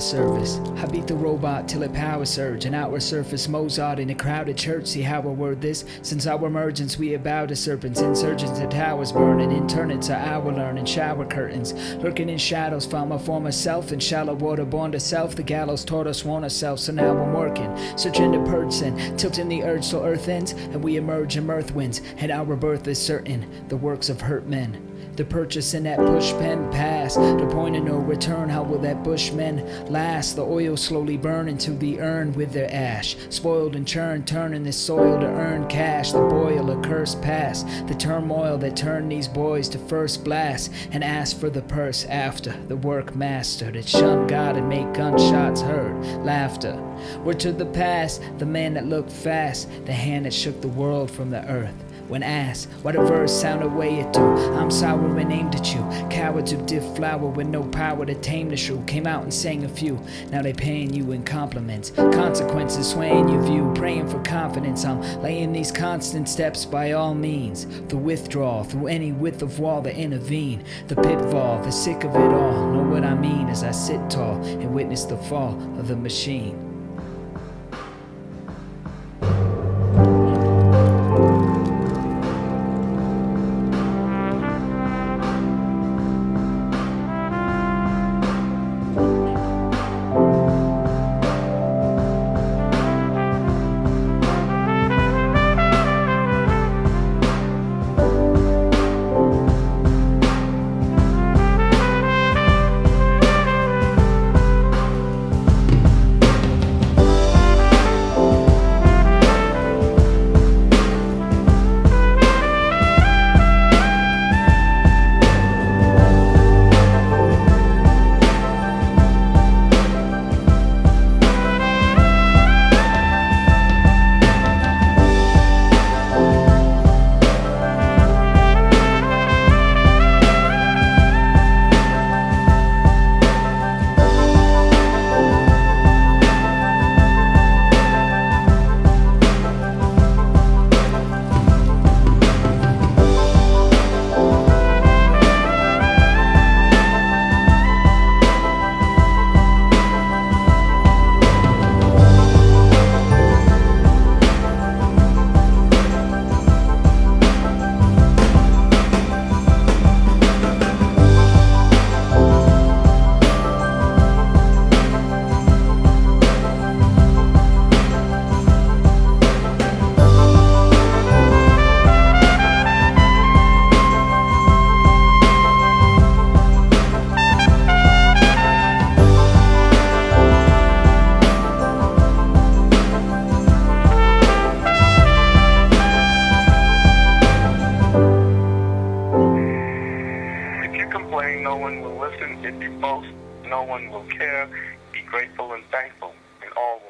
of service. I beat the robot till it power surge, an outward surface Mozart in a crowded church. See how I word this, since our emergence we abow to serpents, insurgents the towers burn, and internets are our learning, shower curtains lurking in shadows. Found my former self in shallow water, born to self. The gallows taught us one ourselves, so now I'm working, searching to person, tilting the urge till earth ends, and we emerge and earth wins, and our birth is certain. The works of hurt men, the purchase in that push pen pass, the point of no return. How will that bushman last? The oil slowly burn into the urn with their ash, spoiled and churned, turning this soil to earn cash. The boiler curse pass, the turmoil that turned these boys to first blast, and ask for the purse after the work mastered. It shun God and make gunshots heard, laughter. We're to the past, the man that looked fast, the hand that shook the world from the earth. When asked why the verse sound away it do, I'm sour and aimed at you. Cowards who did flower with no power to tame the shrew, came out and sang a few. Now they paying you in compliments, consequences swaying your view, praying for confidence. I'm laying these constant steps by all means, the withdrawal through any width of wall that intervene, the pitfall, the sick of it all. Know what I mean as I sit tall and witness the fall of the machine. No one will listen, it be false, no one will care, be grateful and thankful, and all will.